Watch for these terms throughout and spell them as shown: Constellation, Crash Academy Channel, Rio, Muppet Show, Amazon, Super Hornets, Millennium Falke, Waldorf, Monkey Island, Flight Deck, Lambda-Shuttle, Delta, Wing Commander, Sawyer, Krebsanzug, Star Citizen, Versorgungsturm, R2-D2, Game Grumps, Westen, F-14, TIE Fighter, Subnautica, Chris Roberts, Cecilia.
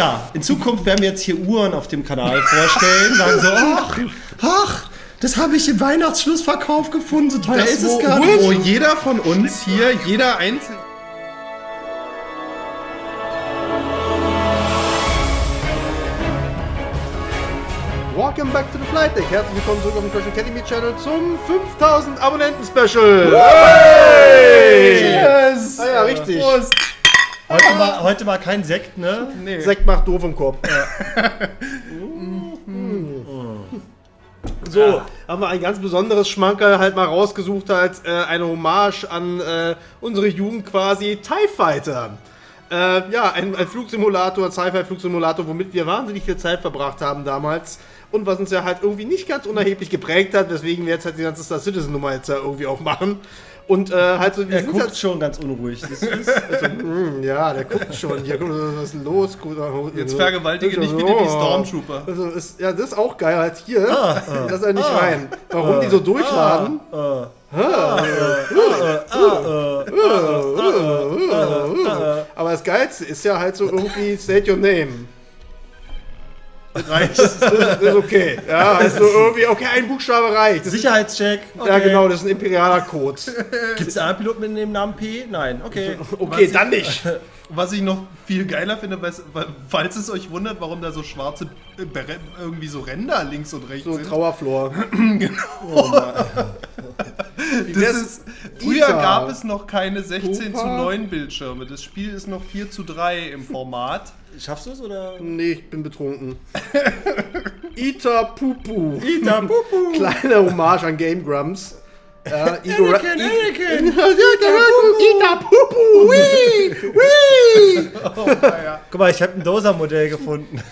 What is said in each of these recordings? Ja, in Zukunft werden wir jetzt hier Uhren auf dem Kanal vorstellen. Sagen so, ach, das habe ich im Weihnachtsschlussverkauf gefunden, so teuer ist es gar nicht. Wo jeder von uns hier, jeder einzelne... Welcome back to the Flight Deck. Herzlich willkommen zurück auf dem Crash Academy Channel zum 5000 Abonnenten Special. Hey! Cheers! Ah ja, richtig. Prost. Heute mal kein Sekt, ne? Nee. Sekt macht doof im Korb. Ja. So, ja. Haben wir ein ganz besonderes Schmankerl halt mal rausgesucht als eine Hommage an unsere Jugend quasi, TIE Fighter. Ja, ein Flugsimulator, ein Sci-Fi-Flugsimulator, womit wir wahnsinnig viel Zeit verbracht haben damals. Und was uns ja halt irgendwie nicht ganz unerheblich geprägt hat, weswegen wir jetzt halt die ganze Star Citizen Nummer jetzt ja irgendwie auch machen. Und halt so... Der guckt halt schon ganz unruhig. Das ist also, ja, der guckt schon. Ja, guck mal, was ist denn los? Jetzt vergewaltige nicht mit dem Stormtrooper. Also ist, ja, das ist auch geil. Halt hier, das ist ja nicht rein. Warum die so durchladen? Aber das Geilste ist ja halt so irgendwie State Your Name. Reicht. Das ist okay. Ja, also irgendwie, okay, ein Buchstabe reicht. Sicherheitscheck. Okay. Ja, genau, das ist ein imperialer Code. Gibt es einen Piloten mit dem Namen P? Nein, okay. Okay, was dann nicht. Was ich noch viel geiler finde, falls es euch wundert, warum da so schwarze irgendwie so Ränder links und rechts so sind. So Trauerflor. Genau. Oh, früher gab es noch keine 16:9 Bildschirme. Das Spiel ist noch 4:3 im Format. Schaffst du es oder? Nee, ich bin betrunken. Ita Pupu. Ita Pupu. Kleine Hommage an Game Grumps. Anakin. Ita Pupu. Wee. Oh, ja. Guck mal, ich habe ein Dozer-Modell gefunden.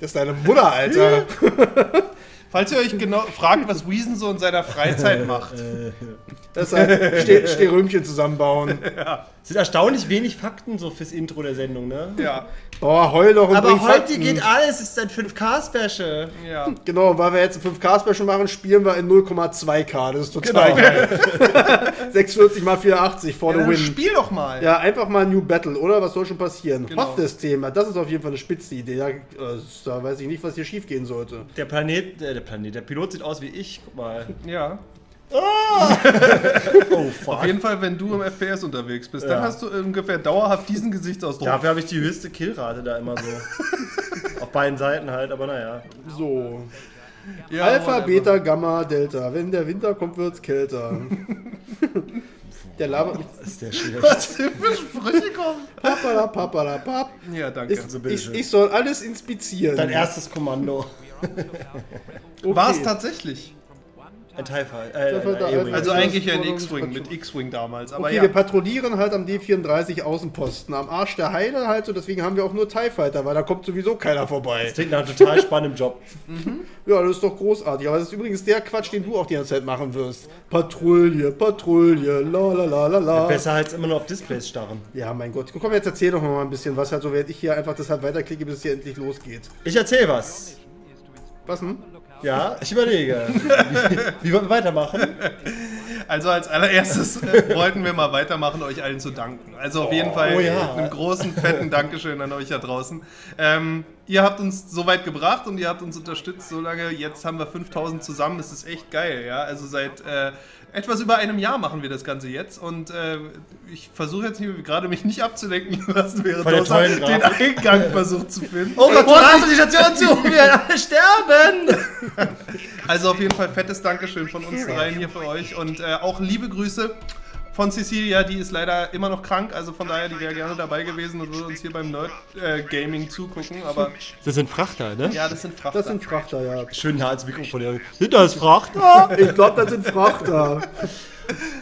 Das ist deine Mutter, Alter. Falls ihr euch genau fragt, was Weezen so in seiner Freizeit macht. Das ist halt Stehröhmchen zusammenbauen. Ja. Es sind erstaunlich wenig Fakten so fürs Intro der Sendung, ne? Ja. Boah, heul doch. Aber heute Fakten. Geht alles, es ist ein 5K-Special. Ja. Genau, weil wir jetzt ein 5K-Special machen, spielen wir in 0,2K. Das ist total geil. 46 x 480 for the win. Spiel doch mal. Ja, einfach mal New Battle, oder? Was soll schon passieren? Genau. Hot-Thema, das ist auf jeden Fall eine spitze Idee. Da weiß ich nicht, was hier schief gehen sollte. Der Pilot sieht aus wie ich, guck mal. Ja. Oh! Oh, fuck. Auf jeden Fall, wenn du im FPS unterwegs bist, dann hast du ungefähr dauerhaft diesen Gesichtsausdruck. Dafür habe ich die höchste Killrate da immer so. Auf beiden Seiten halt, aber naja. So. Ja, Alpha, Beta, Gamma, Delta. Wenn der Winter kommt, wird's kälter. Der labert mich. Ist der schlecht. Was für Sprüche kommen? Papalapapalapap. Ja, danke. Ich soll alles inspizieren. Dein erstes Kommando. Okay. War es tatsächlich? Ein TIE Fighter. Also eigentlich ein X-Wing, mit X-Wing damals. Aber okay, ja. Wir patrouillieren halt am D34 Außenposten, am Arsch der Heide halt so, deswegen haben wir auch nur TIE Fighter, weil da kommt sowieso keiner vorbei. Das klingt nach einem total spannenden Job. Ja, das ist doch großartig, aber das ist übrigens der Quatsch, den du auch die ganze Zeit machen wirst. Patrouille, la. Besser als immer nur auf Displays starren. Ja, mein Gott. Komm, jetzt erzähl doch mal ein bisschen was halt so, während ich hier einfach deshalb weiterklicke, bis es hier endlich losgeht. Ich erzähl was. Was denn? Ja, ich überlege, wie wir weitermachen. Also als allererstes wollten wir mal weitermachen, euch allen zu danken. Also auf jeden Fall einen großen, fetten Dankeschön an euch da draußen. Ihr habt uns so weit gebracht und ihr habt uns unterstützt so lange. Jetzt haben wir 5000 zusammen, das ist echt geil. Ja? Also seit etwas über einem Jahr machen wir das Ganze jetzt. Und ich versuche jetzt gerade mich nicht abzulenken lassen, während Dozer den Eingang versucht zu finden. Oh Gott, hast du die Station zu? Wir werden alle sterben! Also auf jeden Fall fettes Dankeschön von uns dreien hier für euch. Und auch liebe Grüße von Cecilia, die ist leider immer noch krank, also von daher, die wäre gerne dabei gewesen und würde uns hier beim Nerd-Gaming zugucken, aber... Das sind Frachter, ne? Ja, das sind Frachter. Das sind Frachter, ja. Schön nah als Mikrofon. Sind das Frachter? Ich glaube, das sind Frachter.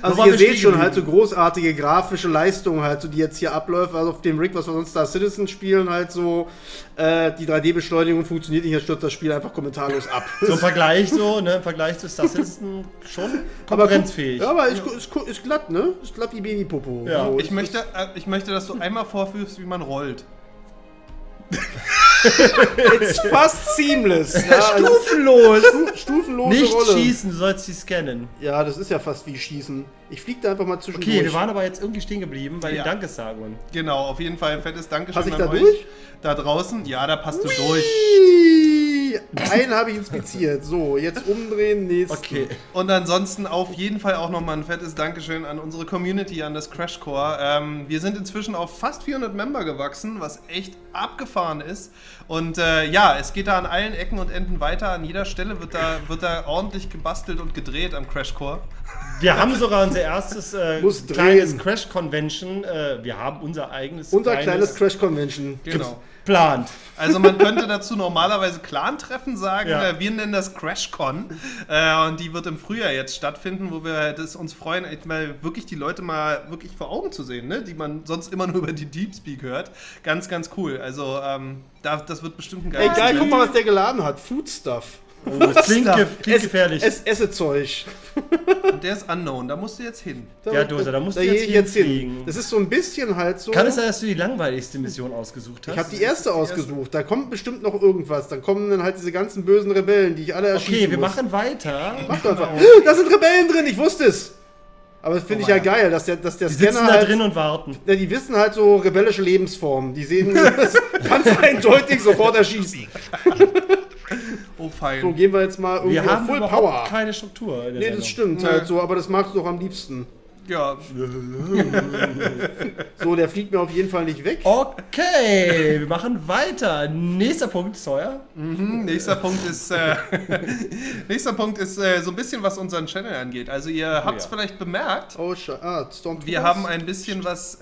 Also ihr seht schon halt so großartige grafische Leistungen halt so, die jetzt hier abläuft, also auf dem Rig, was wir sonst Star Citizen spielen halt so, die 3D-Beschleunigung funktioniert nicht, jetzt stürzt das Spiel einfach kommentarlos ab. So im Vergleich so, ne, im Vergleich zu Star Citizen schon konkurrenzfähig. Aber ist glatt, ne, ist glatt wie Babypopo. Ja. So, ich möchte, dass du einmal vorführst, wie man rollt. It's fast seamless. Ja, stufenlos. Stufenlose Nicht Rolle. Schießen, du sollst sie scannen. Ja, das ist ja fast wie Schießen. Ich flieg da einfach mal zwischen. Okay, wir waren aber jetzt irgendwie stehen geblieben bei den Dankessagungen. Genau, auf jeden Fall ein fettes Dankeschön an euch. Pass ich da durch? Da draußen? Ja, da passt du durch. Einen habe ich inspiziert. So, jetzt umdrehen, nächsten. Okay. Und ansonsten auf jeden Fall auch nochmal ein fettes Dankeschön an unsere Community, an das Crash Corps. Wir sind inzwischen auf fast 400 Member gewachsen, was echt abgefahren ist. Und ja, es geht da an allen Ecken und Enden weiter. An jeder Stelle wird da ordentlich gebastelt und gedreht am Crash Corps. Wir haben sogar unser erstes kleines Crash Convention. Wir haben unser eigenes. Unser kleines Crash Convention. Genau. Plant. Also man könnte dazu normalerweise Clan-Treffen sagen, wir nennen das Crash-Con und die wird im Frühjahr jetzt stattfinden, wo wir das uns freuen, mal wirklich die Leute wirklich vor Augen zu sehen, ne? Die man sonst immer nur über die Deepspeak hört. Ganz, ganz cool. Also das wird bestimmt ein geiles. Egal, guck mal, was der geladen hat. Foodstuff. Oh, das klingt gefährlich. Essezeug. Und der ist unknown, da musst du jetzt hin. Ja, Dozer, da musst du jetzt hin. Das ist so ein bisschen halt so... Kann es sein, dass du die langweiligste Mission ausgesucht hast? Ich habe die erste ausgesucht, da kommt bestimmt noch irgendwas. Dann kommen dann halt diese ganzen bösen Rebellen, die ich alle erschießen muss. Okay, wir machen weiter. Mach doch einfach. Da sind Rebellen drin, ich wusste es. Aber das finde ich ja geil, dass der die Scanner da halt, drin und warten. Ja, die wissen halt so rebellische Lebensformen. Die sehen das ganz eindeutig sofort erschießen. Oh, fein. So, gehen wir jetzt mal irgendwie auf Full Power. Wir haben keine Struktur. In der Sendung. Das stimmt halt so, aber das magst du doch am liebsten. Ja. So, der fliegt mir auf jeden Fall nicht weg. Okay, wir machen weiter. Nächster Punkt, Sawyer. Mhm, nächster Punkt ist, so ein bisschen, was unseren Channel angeht. Also ihr habt es vielleicht bemerkt. Oh, wir haben ein bisschen was,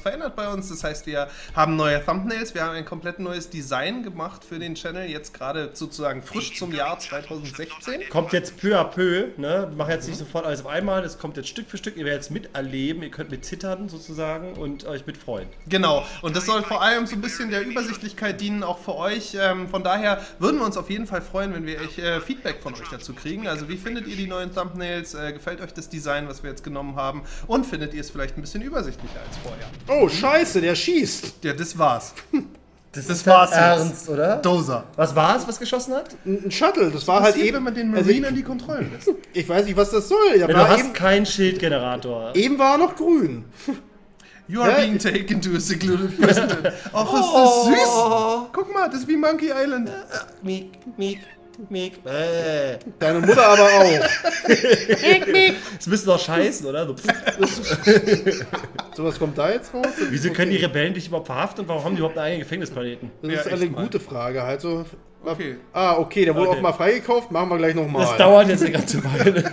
verändert bei uns. Das heißt, wir haben neue Thumbnails, wir haben ein komplett neues Design gemacht für den Channel. Jetzt gerade sozusagen frisch zum Jahr 2016. Kommt jetzt peu à peu. Ne? Mach jetzt nicht sofort alles auf einmal. Das kommt jetzt Stück für Stück, ihr werdet es miterleben, ihr könnt mit zittern sozusagen und euch mit freuen. Genau, und das soll vor allem so ein bisschen der Übersichtlichkeit dienen, auch für euch. Von daher würden wir uns auf jeden Fall freuen, wenn wir euch Feedback von euch dazu kriegen. Also wie findet ihr die neuen Thumbnails? Gefällt euch das Design, was wir jetzt genommen haben? Und findet ihr es vielleicht ein bisschen übersichtlicher als vorher? Oh, scheiße, der schießt! Ja, das war's. Das war's halt ernst, oder? Dozer. Was war es, was geschossen hat? Ein Shuttle. Das war halt eben, wenn man den Marine an die Kontrollen lässt. Ich weiß nicht, was das soll. Ja, du hast keinen Schildgenerator. Eben war er noch grün. You are being taken to a secluded prison. Ach, ist das süß. Guck mal, das ist wie Monkey Island. Miek, miek, miek. Deine Mutter aber auch. Es müssen doch scheißen, oder? So, was kommt da jetzt raus? Wieso können die Rebellen dich überhaupt verhaften und warum haben die überhaupt einen eigenen Gefängnisplaneten? Das ist eine gute Frage. Halt so, okay, der wurde auch mal freigekauft, machen wir gleich nochmal. Das dauert jetzt eine ganze Weile.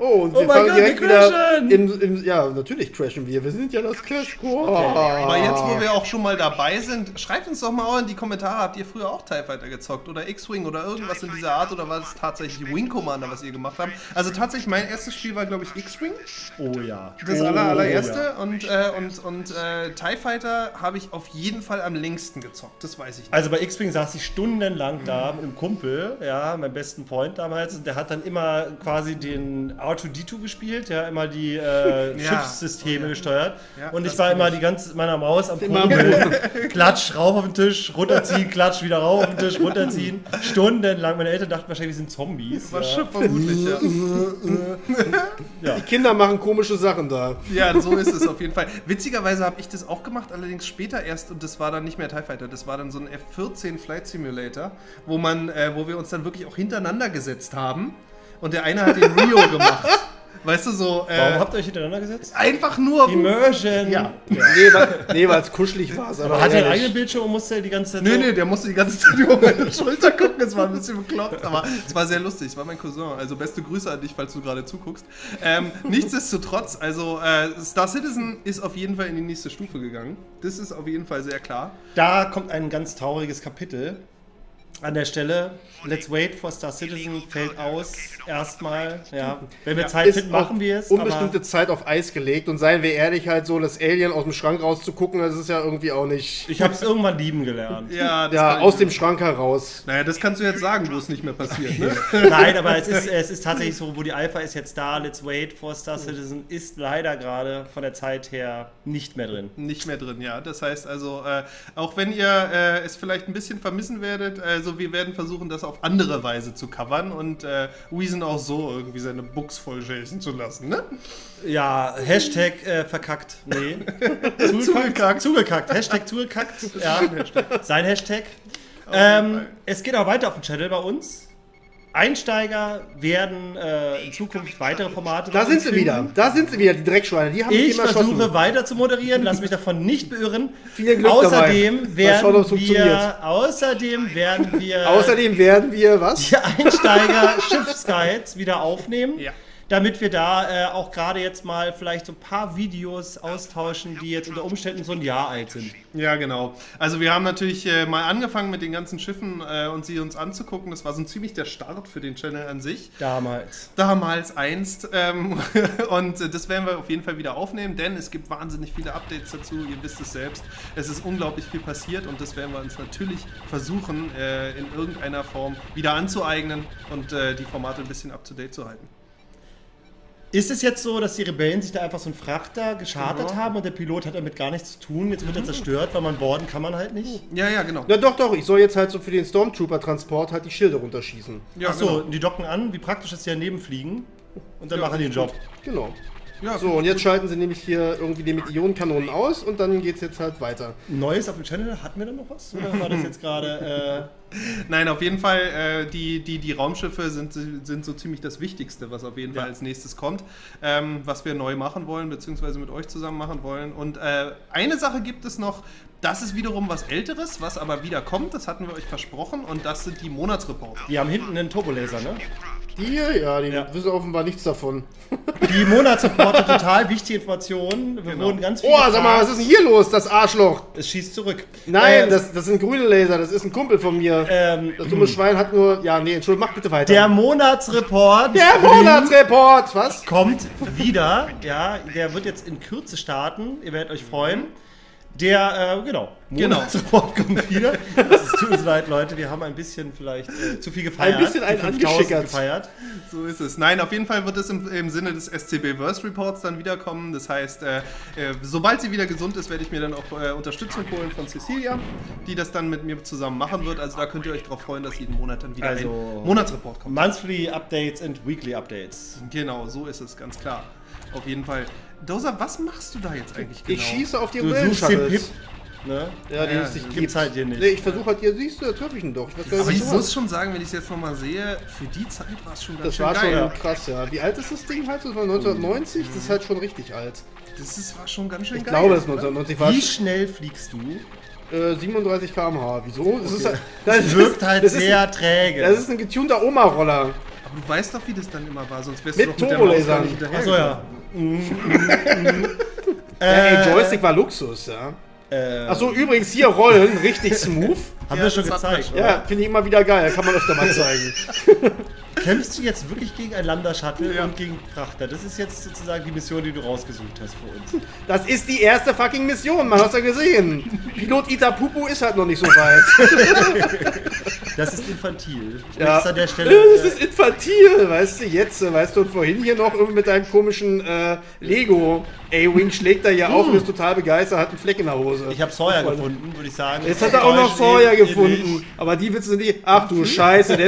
Oh, und wir fangen direkt wieder im, ja, natürlich crashen wir. Wir sind ja das Crash Corps. Aber jetzt, wo wir auch schon mal dabei sind, schreibt uns doch mal auch in die Kommentare, habt ihr früher auch TIE Fighter gezockt oder X-Wing oder irgendwas in dieser Art oder war das tatsächlich Wing Commander, was ihr gemacht habt? Also tatsächlich, mein erstes Spiel war, glaube ich, X-Wing. Oh ja. Das allererste. Und TIE Fighter habe ich auf jeden Fall am längsten gezockt, das weiß ich nicht. Also bei X-Wing saß ich stundenlang da mit dem Kumpel, ja, meinem besten Freund damals, und der hat dann immer quasi den R2-D2 gespielt, ja, immer die Schiffssysteme gesteuert. Ja, und ich war immer die ganze meiner Maus am Kumpel. Klatsch, rauf auf den Tisch, runterziehen, klatsch, wieder rauf auf den Tisch, runterziehen. Stundenlang. Meine Eltern dachten wahrscheinlich, wir sind Zombies. Ja. Vermutlich, ja. Die Kinder machen komische Sachen da. Ja, so ist es auf jeden Fall. Witzigerweise habe ich das auch gemacht, allerdings später erst, und das war dann nicht mehr TIE Fighter, das war dann so ein F-14 Flight Simulator, wo wir uns dann wirklich auch hintereinander gesetzt haben. Und der eine hat den Rio gemacht. Weißt du, so... Warum habt ihr euch hintereinander gesetzt? Einfach nur... Immersion! Ja. Nee, weil es kuschelig war. Aber hat er einen eigenen Bildschirm und musste er die ganze Zeit... Nee, der musste die ganze Zeit über meine Schulter gucken. Es war ein bisschen bekloppt, aber es war sehr lustig. Es war mein Cousin. Also beste Grüße an dich, falls du gerade zuguckst. Nichtsdestotrotz, also Star Citizen ist auf jeden Fall in die nächste Stufe gegangen. Das ist auf jeden Fall sehr klar. Da kommt ein ganz trauriges Kapitel. an der Stelle, Let's Wait for Star Citizen fällt aus. Erstmal, ja. Wenn wir Zeit finden, machen wir es. Unbestimmte Zeit auf Eis gelegt. Und seien wir ehrlich, halt so das Alien aus dem Schrank rauszugucken, das ist ja irgendwie auch nicht... Ich habe es irgendwann lieben gelernt. Ja, ja, aus dem Schrank heraus. Naja, das kannst du jetzt sagen, wo es nicht mehr passiert. Ne? Nein, aber es ist tatsächlich so, wo die Alpha ist jetzt da. Let's Wait for Star Citizen ist leider gerade von der Zeit her nicht mehr drin. Nicht mehr drin, ja. Das heißt also, auch wenn ihr es vielleicht ein bisschen vermissen werdet, also wir werden versuchen, das auf andere Weise zu covern und Weezen auch so irgendwie seine Buchs vollschäsen zu lassen, ne? Ja, Hashtag verkackt, nee. Zugekackt. Hashtag zugekackt. Ja. Sein Hashtag. Es geht auch weiter auf dem Channel bei uns. Einsteiger werden in Zukunft weitere Formate... Da sind sie wieder, die Dreckschweine, die haben mich immer erschossen. Ich versuche weiter zu moderieren, lass mich davon nicht beirren. Vielen Glück dabei. Außerdem werden wir was? Die Einsteiger-Schiffsguides wieder aufnehmen. Ja. Damit wir da auch gerade jetzt mal vielleicht so ein paar Videos austauschen, die jetzt unter Umständen so ein Jahr alt sind. Ja, genau. Also wir haben natürlich mal angefangen mit den ganzen Schiffen und sie uns anzugucken. Das war so ziemlich der Start für den Channel an sich. Damals. Damals einst. Und das werden wir auf jeden Fall wieder aufnehmen, denn es gibt wahnsinnig viele Updates dazu. Ihr wisst es selbst. Es ist unglaublich viel passiert und das werden wir uns natürlich versuchen, in irgendeiner Form wieder anzueignen und die Formate ein bisschen up-to-date zu halten. Ist es jetzt so, dass die Rebellen sich da einfach so einen Frachter geschartet haben und der Pilot hat damit gar nichts zu tun? Jetzt wird er zerstört, weil man boarden kann man halt nicht? Ja, ja, genau. Na doch, doch, ich soll jetzt halt so für den Stormtrooper-Transport halt die Schilde runterschießen. Ja, achso, genau. Die docken an, wie praktisch ist die daneben fliegen und dann machen die den Job. Genau. Ja, so, und jetzt schalten sie nämlich hier irgendwie die mit Ionenkanonen aus und dann geht's jetzt halt weiter. Neues auf dem Channel, hatten wir da noch was? Oder war das jetzt gerade... Nein, auf jeden Fall, die Raumschiffe sind so ziemlich das Wichtigste, was auf jeden Fall als nächstes kommt, was wir neu machen wollen, beziehungsweise mit euch zusammen machen wollen. Und eine Sache gibt es noch, das ist wiederum was Älteres, was aber wieder kommt, das hatten wir euch versprochen, und das sind die Monatsreporte. Die haben hinten einen Turbolaser, ne? Die wissen offenbar nichts davon. Die Monatsreporte, total wichtige Informationen. Wir wurden ganz viel. Oh, sag mal, was ist denn hier los, das Arschloch? Es schießt zurück. Nein, das sind grüne Laser, das ist ein Kumpel von mir. Das dumme Schwein hat nur... Ja, nee, Entschuldigung, mach bitte weiter. Der Monatsreport! Was? Kommt wieder. Ja, der wird jetzt in Kürze starten. Ihr werdet euch freuen. Der, Monatsreport kommt wieder. Es tut uns leid, Leute, wir haben ein bisschen vielleicht zu viel gefeiert. Ein bisschen einen angeschickert. Gefeiert. So ist es. Nein, auf jeden Fall wird es im Sinne des SCB-Verse-Reports dann wiederkommen. Das heißt, sobald sie wieder gesund ist, werde ich mir dann auch Unterstützung holen von Cecilia, die das dann mit mir zusammen machen wird. Also da könnt ihr euch drauf freuen, dass jeden Monat dann wieder ein Monatsreport kommt. Monthly Updates and Weekly Updates. Genau, so ist es, ganz klar. Auf jeden Fall. Dozer, was machst du da jetzt eigentlich genau? Ich schieße auf die Rebellen-Shuttles. Ne? Ja, die gibt's halt hier nicht. Nee, ich versuche halt hier, siehst du, treffe ich ihn doch. Ich muss schon sagen, wenn ich es jetzt nochmal sehe, für die Zeit war es schon ganz schön geil. Das war schon krass, ja. Wie alt ist das Ding halt? Das war 1990, das ist halt schon richtig alt. Das war schon ganz schön geil. Ich glaube, das 1990 war... Wie schnell fliegst du? 37 km/h. Wieso? Das wirkt halt sehr träge. Das ist ein getunter Oma-Roller. Aber du weißt doch, wie das dann immer war, sonst wärst du doch mit der Maus gar nicht hinterher. Achso, ja. Joystick war Luxus, ja. Achso, übrigens hier rollen, richtig smooth. Haben wir schon gezeigt. Ja, finde ich immer wieder geil, kann man öfter mal zeigen. Kämpfst du jetzt wirklich gegen ein Lambda-Shuttle und gegen Frachter? Das ist jetzt sozusagen die Mission, die du rausgesucht hast für uns. Das ist die erste fucking Mission, man hat's ja gesehen. Pilot Itapupu ist halt noch nicht so weit. Das ist infantil. Ja. An der Stelle, das ist infantil, weißt du, jetzt, weißt du, und vorhin hier noch irgendwie mit deinem komischen Lego. A-Wing schlägt da ja auf, ist total begeistert, hat einen Fleck in der Hose. Ich habe Sawyer gefunden, würde ich sagen. Jetzt hat er auch noch Sawyer gefunden, aber die Witze sind nicht. Ach du Scheiße,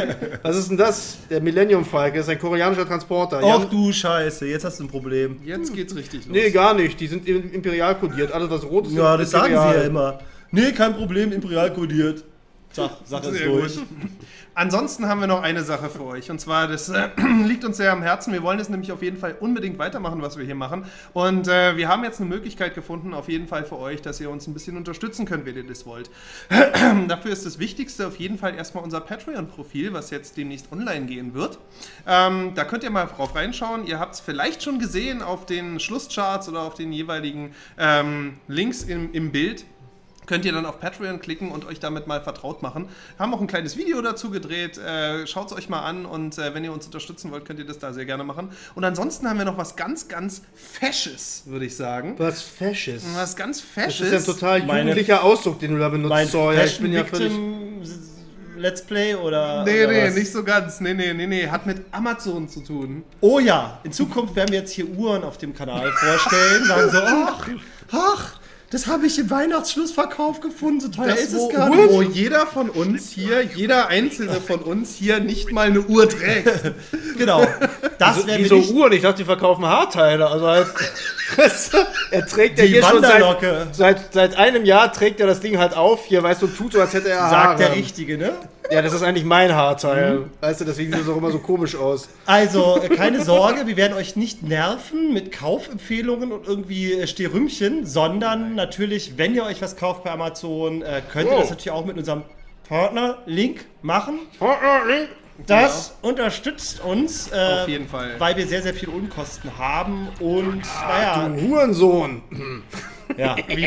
was ist denn das? Der Millennium Falke ist ein koreanischer Transporter. Ach du Scheiße, jetzt hast du ein Problem. Jetzt geht's richtig los. Nee, gar nicht, die sind imperial kodiert, alles was rot ist. Ja, das sagen sie ja immer. Nee, kein Problem, imperial kodiert. Sag es durch. Gut. Ansonsten haben wir noch eine Sache für euch. Und zwar, das liegt uns sehr am Herzen. Wir wollen es nämlich auf jeden Fall unbedingt weitermachen, was wir hier machen. Und wir haben jetzt eine Möglichkeit gefunden, auf jeden Fall für euch, dass ihr uns ein bisschen unterstützen könnt, wenn ihr das wollt. Dafür ist das Wichtigste auf jeden Fall erstmal unser Patreon-Profil, was jetzt demnächst online gehen wird. Da könnt ihr mal drauf reinschauen. Ihr habt es vielleicht schon gesehen auf den Schlusscharts oder auf den jeweiligen Links im Bild. könnt ihr dann auf Patreon klicken und euch damit mal vertraut machen. Wir haben auch ein kleines Video dazu gedreht, schaut es euch mal an und wenn ihr uns unterstützen wollt, könnt ihr das da sehr gerne machen. Und ansonsten haben wir noch was ganz, ganz Fesches, würde ich sagen. Was Fesches? Was ganz Fesches. Das ist ja ein total jugendlicher Ausdruck, den du da benutzt. Mein Sawyer, ich bin ja völlig... Let's Play oder... Nee, oder nee, was? Nicht so ganz. Nee, nee, nee, nee. Hat mit Amazon zu tun. Oh ja, in Zukunft werden wir jetzt hier Uhren auf dem Kanal vorstellen. Sagen so, ach, ach, das habe ich im Weihnachtsschlussverkauf gefunden. So teuer ist es gar nicht. Wo jeder von uns hier, jeder Einzelne von uns hier nicht mal eine Uhr trägt. Genau. Das wäre wieso Uhren? Ich dachte, die verkaufen Haarteile. Also halt... Er trägt ja hier schon seit einem Jahr trägt er das Ding halt auf hier, weißt du, tut so, als hätte er Haare. Sagt der Richtige, ne? Ja, das ist eigentlich mein Haarteil, weißt du, deswegen sieht es auch immer so komisch aus. Also, keine Sorge, wir werden euch nicht nerven mit Kaufempfehlungen und irgendwie Stehrümchen, sondern natürlich, wenn ihr euch was kauft bei Amazon, könnt ihr das natürlich auch mit unserem Partner-Link machen. Partner-Link? Das unterstützt uns, auf jeden Fall, weil wir sehr, sehr viele Unkosten haben und, naja... Du Hurensohn! Ja, wie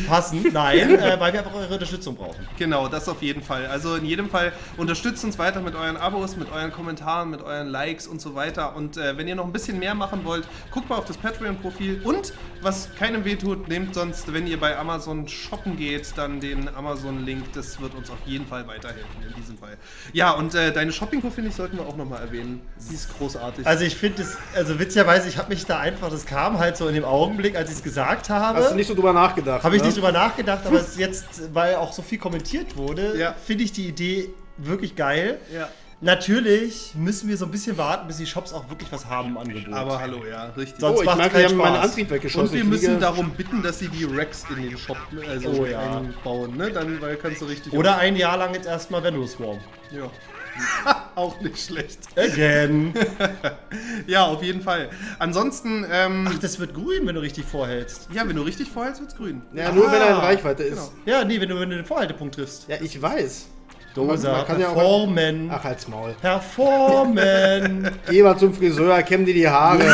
passend, nein, weil wir einfach eure Unterstützung brauchen. Genau, das auf jeden Fall. Also in jedem Fall unterstützt uns weiter mit euren Abos, mit euren Kommentaren, mit euren Likes und so weiter. Und wenn ihr noch ein bisschen mehr machen wollt, guckt mal auf das Patreon-Profil. Und was keinem wehtut, nehmt sonst, wenn ihr bei Amazon shoppen geht, dann den Amazon-Link. Das wird uns auf jeden Fall weiterhelfen in diesem Fall. Ja, und deine Shopping-Kur, finde ich, sollten wir auch nochmal erwähnen. Sie ist großartig. Also ich finde es, also witzigerweise, ich habe mich da einfach, das kam halt so in dem Augenblick, als ich es gesagt habe. Also nicht so drüber nachgedacht. Habe ich nicht drüber nachgedacht, aber es jetzt, weil auch so viel kommentiert wurde, finde ich die Idee wirklich geil. Ja. Natürlich müssen wir so ein bisschen warten, bis die Shops auch wirklich was haben im Angebot. Aber hallo, ja, richtig. Sonst ich merke, die haben meinen Antrieb weggeschossen. Und wir müssen darum bitten, dass sie die Racks in den Shop einbauen, ne? Dann kannst du richtig... Oder ein Jahr lang jetzt erstmal Vendors warm. Ja. Auch nicht schlecht. Again. Ja, auf jeden Fall. Ansonsten... Ach, das wird grün, wenn du richtig vorhältst. Ja, wenn du richtig vorhältst, wird's grün. Ja, nur wenn er in Reichweite ist. Genau. Ja, nee, wenn du den Vorhaltepunkt triffst. Ja, ich weiß. Dozer, man kann performen. Ja auch, ach, halt's Maul. Performen. Geh mal zum Friseur, kämm dir die Haare.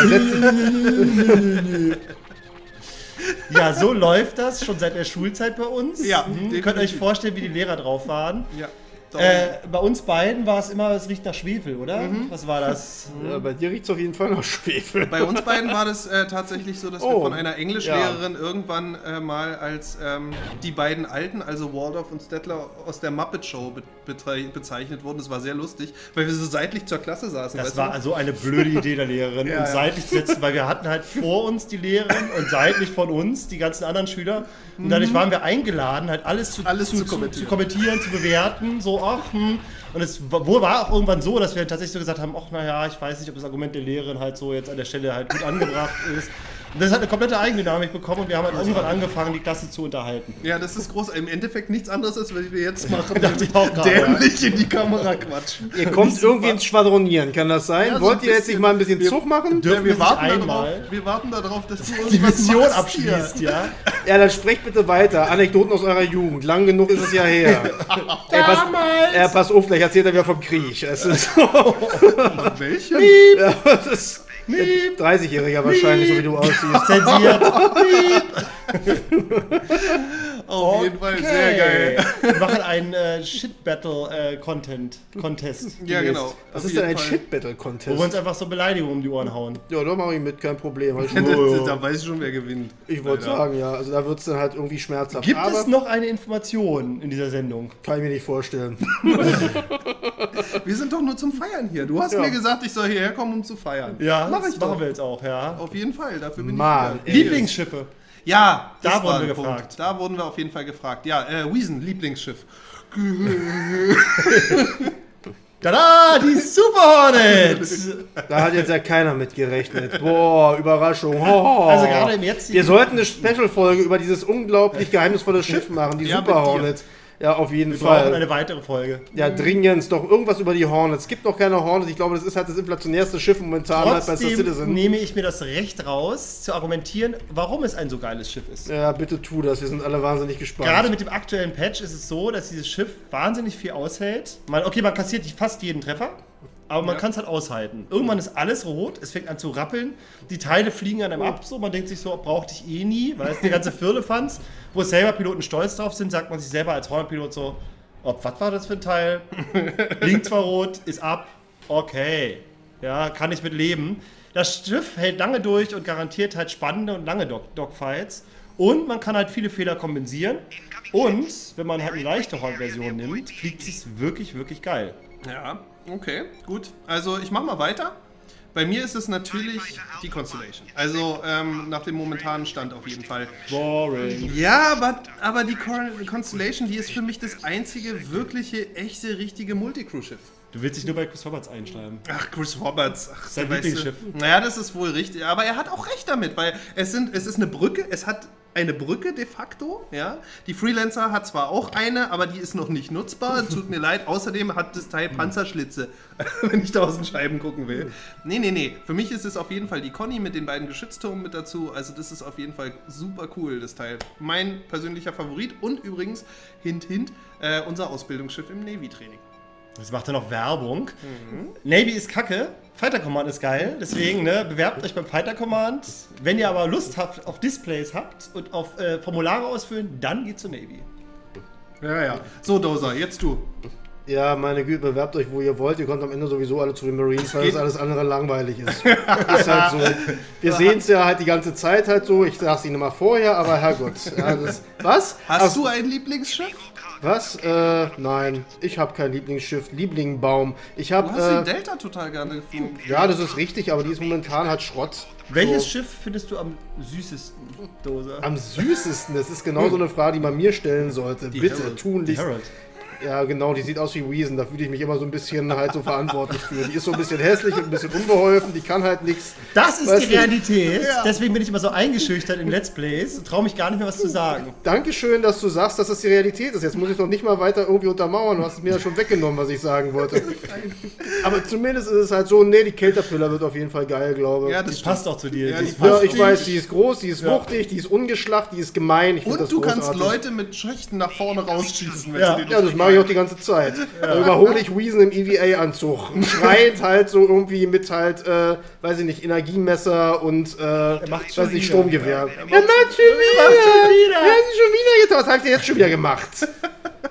Ja, so läuft das schon seit der Schulzeit bei uns. Ja, ihr könnt euch vorstellen, wie die Lehrer drauf waren. Ja. Bei uns beiden war es immer, es riecht nach Schwefel, oder? Was war das? Ja, bei dir riecht es auf jeden Fall nach Schwefel. Bei uns beiden war das tatsächlich so, dass wir von einer Englischlehrerin irgendwann mal als die beiden Alten, also Waldorf und Statler, aus der Muppet Show bezeichnet wurden. Das war sehr lustig, weil wir so seitlich zur Klasse saßen. Das war also eine blöde Idee der Lehrerin, uns seitlich zu setzen, weil wir hatten halt vor uns die Lehrerin und seitlich von uns die ganzen anderen Schüler. Und dadurch waren wir eingeladen, halt alles zu kommentieren, zu bewerten, so. Und es war auch irgendwann so, dass wir tatsächlich so gesagt haben, ach naja, ich weiß nicht, ob das Argument der Lehrerin halt so jetzt an der Stelle halt gut angebracht ist. Und das hat eine komplette Eigendynamik bekommen und wir haben halt irgendwann angefangen, die Klasse zu unterhalten. Ja, das ist groß. Im Endeffekt nichts anderes, als was wir jetzt machen. Dachte ich auch gerade. Dämlich in die Kamera quatschen. Ihr kommt irgendwie ins Schwadronieren, kann das sein? Ja, wollt ihr jetzt nicht mal ein bisschen Zug machen? Dürfen wir warten darauf, dass du die Mission abschließt, ja? Ja, dann sprecht bitte weiter. Anekdoten aus eurer Jugend. Lang genug ist es ja her. Ey, pass auf, gleich erzählt er wieder vom Krieg. Es ist so. Welche? Ja, das ist 30-Jähriger wahrscheinlich, so wie du aussiehst. Zensiert. Auf jeden Fall sehr geil. Wir machen einen Shit-Battle-Contest. Ja, genau. Was ist denn ein Shit-Battle-Contest? Wo wir uns einfach so Beleidigungen um die Ohren hauen. Ja, da mache ich mit, kein Problem. Da weiß ich schon, wer gewinnt. Ich wollte sagen, ja. Also da wird es dann halt irgendwie schmerzhaft. Gibt es noch eine Information in dieser Sendung? Kann ich mir nicht vorstellen. Wir sind doch nur zum Feiern hier. Du hast mir gesagt, ich soll hierher kommen, um zu feiern. Ja, das machen wir jetzt auch, ja. Auf jeden Fall, dafür bin ich hier. Lieblingsschiffe. Ja, da wurden wir gefragt. Da wurden wir auf jeden Fall gefragt. Ja, Weezen, Lieblingsschiff. Tada, die Super Hornets! Da hat jetzt ja keiner mit gerechnet. Boah, Überraschung. Oh. Also gerade im jetzigen... Wir sollten eine Special-Folge über dieses unglaublich geheimnisvolle Schiff machen, die Super Hornets. Ja, auf jeden Fall. Wir brauchen eine weitere Folge. Ja, dringend. Doch irgendwas über die Hornets. Es gibt noch keine Hornets. Ich glaube, das ist halt das inflationärste Schiff momentan halt bei Star Citizen. Nehme ich mir das Recht raus, zu argumentieren, warum es ein so geiles Schiff ist. Ja, bitte tu das. Wir sind alle wahnsinnig gespannt. Gerade mit dem aktuellen Patch ist es so, dass dieses Schiff wahnsinnig viel aushält. Man kassiert fast jeden Treffer, aber man kann es halt aushalten. Irgendwann ist alles rot, es fängt an zu rappeln, die Teile fliegen an einem ab, so. Man denkt sich so, brauchte ich eh nie, weil es die ganze Firlefanz. wo selber Piloten stolz drauf sind, sagt man sich selber als Rollenpilot so, was war das für ein Teil? Links war rot, ist ab, okay, ja, kann ich mit leben. Das Schiff hält lange durch und garantiert halt spannende und lange Dogfights. Und man kann halt viele Fehler kompensieren. Und wenn man halt eine leichte Horn-Version nimmt, fliegt es wirklich, wirklich geil. Ja, okay, gut. Also ich mach mal weiter. Bei mir ist es natürlich die Constellation. Also nach dem momentanen Stand auf jeden Fall. Boring. Ja, aber die Constellation, die ist für mich das einzige wirkliche, echte, richtige Multicrew-Schiff. Du willst dich nur bei Chris Roberts einschreiben. Ach, Chris Roberts. Ach, sein Lieblingsschiff. Naja, das ist wohl richtig. Aber er hat auch recht damit, weil es ist eine Brücke. Es hat eine Brücke de facto. Ja? Die Freelancer hat zwar auch eine, aber die ist noch nicht nutzbar. Tut mir leid. Außerdem hat das Teil Panzerschlitze, wenn ich da aus den Scheiben gucken will. Nee, nee, nee. Für mich ist es auf jeden Fall die Conny mit den beiden Geschütztürmen mit dazu. Also das ist auf jeden Fall super cool, das Teil. Mein persönlicher Favorit und übrigens, hint, hint, unser Ausbildungsschiff im Navy-Training. Das macht er noch Werbung. Mhm. Navy ist kacke, Fighter Command ist geil, deswegen ne, bewerbt euch beim Fighter Command. Wenn ihr aber Lust habt, auf Displays habt und auf Formulare ausfüllen, dann geht zur Navy. Ja, ja. So, Dozer, jetzt du. Ja, meine Güte, bewerbt euch, wo ihr wollt. Ihr kommt am Ende sowieso alle zu den Marines, weil das alles andere langweilig ist. Ist halt so. Wir sehen es ja halt die ganze Zeit halt so. Ich sag's Ihnen mal vorher, aber Herrgott. Ja, was? Hast du ein Lieblingsschiff? Was? Nein. Ich habe kein Lieblingsschiff. Lieblingbaum. Ich habe. Du hast den Delta total gerne geflogen. Ja, das ist richtig, aber die ist momentan halt Schrott. Welches Schiff findest du am süßesten, Dozer? Am süßesten? Das ist genau so eine Frage, die man mir stellen sollte. Die bitte, tunlichst. Ja, genau, die sieht aus wie Weezen, da fühle ich mich immer so ein bisschen halt so verantwortlich für. Die ist so ein bisschen hässlich und ein bisschen unbeholfen, die kann halt nichts. Das ist die Realität, ja. Deswegen bin ich immer so eingeschüchtert in Let's Plays und traue mich gar nicht mehr, was zu sagen. Dankeschön, dass du sagst, dass das die Realität ist. Jetzt muss ich doch nicht mal weiter irgendwie untermauern, du hast es mir ja schon weggenommen, was ich sagen wollte. Aber zumindest ist es halt so, nee, die Caterpillar wird auf jeden Fall geil, glaube ich. Ja, das passt auch zu dir. Ja, ich weiß, die ist groß, die ist wuchtig, die ist ungeschlacht, die ist gemein. Ich und das du großartig. Kannst Leute mit Schächten nach vorne rausschießen, wenn sie den ich auch die ganze Zeit. Ja. Überhole ich Weezen im EVA-Anzug. Schreit halt so irgendwie mit halt, weiß ich nicht, Energiemesser und, weiß nicht, Sturmgewehr. Er macht schon wieder! Er hat sie schon wieder getan. Was habt ihr jetzt schon wieder gemacht?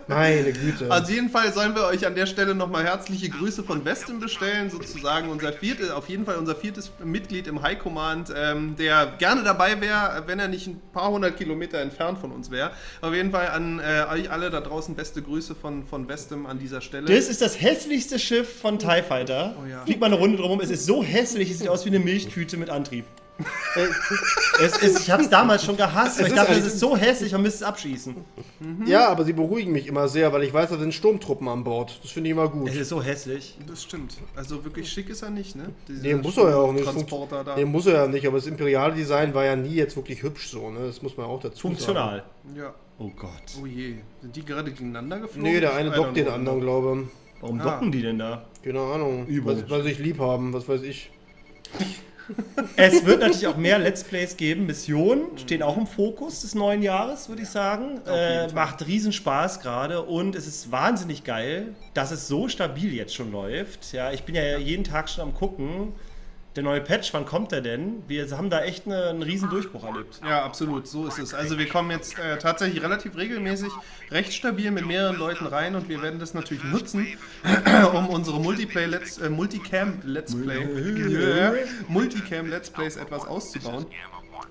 Meine Güte. Auf jeden Fall sollen wir euch an der Stelle nochmal herzliche Grüße von Westen bestellen, sozusagen auf jeden Fall unser viertes Mitglied im High Command, der gerne dabei wäre, wenn er nicht ein paar hundert Kilometer entfernt von uns wäre. Auf jeden Fall an euch alle da draußen beste Grüße von Westen an dieser Stelle. Das ist das hässlichste Schiff von TIE Fighter. Oh, ja. Fliegt mal eine Runde drumherum, es ist so hässlich, es sieht aus wie eine Milchtüte mit Antrieb. Ich habe es damals schon gehasst, weil ich dachte, es ist so hässlich, man müsste es abschießen. Mhm. Ja, aber sie beruhigen mich immer sehr, weil ich weiß, da sind Sturmtruppen an Bord. Das finde ich immer gut. Es ist so hässlich. Das stimmt. Also wirklich schick ist er nicht, ne? Nee, muss er ja auch nicht. Nee, muss er ja nicht, aber das imperiale Design war ja nie jetzt wirklich hübsch so, ne? Das muss man auch dazu sagen. Funktional. Ja. Oh Gott. Oh je. Sind die gerade gegeneinander geflogen? Nee, der eine dockt den anderen, glaube ich. Warum docken die denn da? Keine Ahnung. Weil sie sich lieb haben, was weiß ich. Es wird natürlich auch mehr Let's Plays geben. Missionen stehen auch im Fokus des neuen Jahres, würde ich sagen. Macht riesen Spaß gerade und es ist wahnsinnig geil, dass es so stabil jetzt schon läuft. Ja, ich bin ja jeden Tag schon am Gucken. Der neue Patch, wann kommt der denn? Wir haben da echt einen riesen Durchbruch erlebt. Ja, absolut, so ist es. Also wir kommen jetzt tatsächlich relativ regelmäßig, recht stabil mit mehreren Leuten rein und wir werden das natürlich nutzen, um unsere Multicam-Let's Plays etwas auszubauen,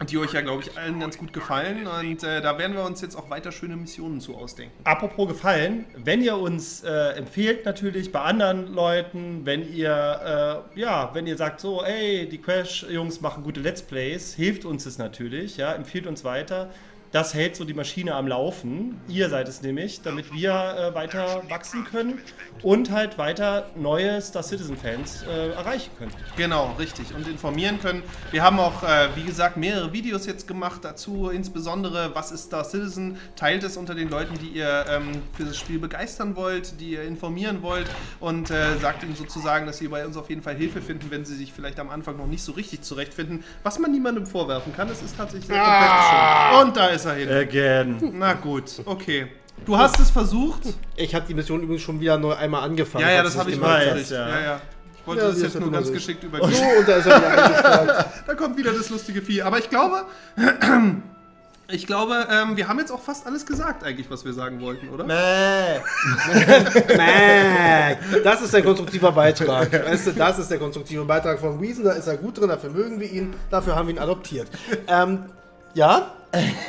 die euch ja, glaube ich, allen ganz gut gefallen und da werden wir uns jetzt auch weiter schöne Missionen zu ausdenken. Apropos gefallen, wenn ihr uns empfehlt natürlich bei anderen Leuten, wenn ihr, wenn ihr sagt so, ey, die Crash-Jungs machen gute Let's Plays, hilft uns das natürlich, ja, empfiehlt uns weiter. Das hält so die Maschine am Laufen, ihr seid es nämlich, damit wir weiter wachsen können und halt weiter neue Star Citizen Fans erreichen können. Genau, richtig, und informieren können. Wir haben auch, wie gesagt, mehrere Videos jetzt gemacht dazu, insbesondere, was ist Star Citizen? Teilt es unter den Leuten, die ihr für das Spiel begeistern wollt, die ihr informieren wollt und sagt ihnen sozusagen, dass sie bei uns auf jeden Fall Hilfe finden, wenn sie sich vielleicht am Anfang noch nicht so richtig zurechtfinden, was man niemandem vorwerfen kann, das ist tatsächlich komplett schön. Und da ist again. Na gut, okay. Du hast es versucht. Ich habe die Mission übrigens schon wieder neu einmal angefangen. Ja, ja, das habe ich mal. Ja. Ich wollte das jetzt nur ganz geschickt übergehen. Oh, und da ist er wieder eingeschlagen. Da kommt wieder das lustige Vieh. Aber ich glaube, Ich glaube, wir haben jetzt auch fast alles gesagt, eigentlich, was wir sagen wollten, oder? Das ist der konstruktive Beitrag. Weißt du, das ist der konstruktive Beitrag von Weezen. Da ist er gut drin, dafür mögen wir ihn, dafür haben wir ihn adoptiert. Ja?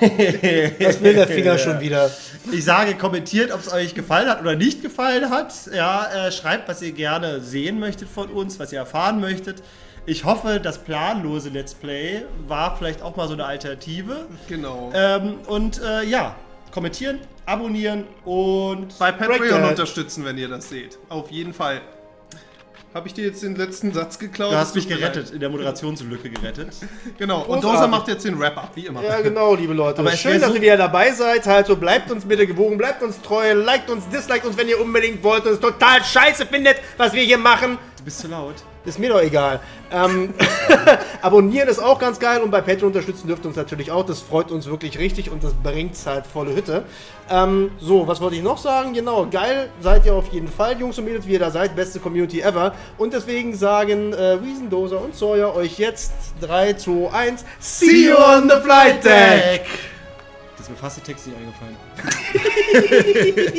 Das will der Finger schon wieder. Ich sage, kommentiert, ob es euch gefallen hat oder nicht gefallen hat. Ja, schreibt, was ihr gerne sehen möchtet von uns, was ihr erfahren möchtet. Ich hoffe, das planlose Let's Play war vielleicht auch mal so eine Alternative. Genau. Ja, kommentieren, abonnieren und bei Patreon unterstützen, wenn ihr das seht. Auf jeden Fall. Habe ich dir jetzt den letzten Satz geklaut? Du hast mich gerettet, in der Moderationslücke gerettet. Genau, und Dozer macht jetzt den Wrap-Up, wie immer. Ja, genau, liebe Leute. Aber schön, dass ihr wieder dabei seid. Also bleibt uns bitte gewogen, bleibt uns treu, liked uns, disliked uns, wenn ihr unbedingt wollt und es total scheiße findet, was wir hier machen. Du bist zu laut. Ist mir doch egal. Abonnieren ist auch ganz geil und bei Patreon unterstützen dürft ihr uns natürlich auch. Das freut uns wirklich richtig und das bringt halt volle Hütte. So, was wollte ich noch sagen? Genau, geil seid ihr auf jeden Fall, Jungs und Mädels, wie ihr da seid. Beste Community ever. Und deswegen sagen Weezen, Dozer und Sawyer euch jetzt 3, 2, 1. See you on the flight deck! Das ist mir fast der Text nicht eingefallen.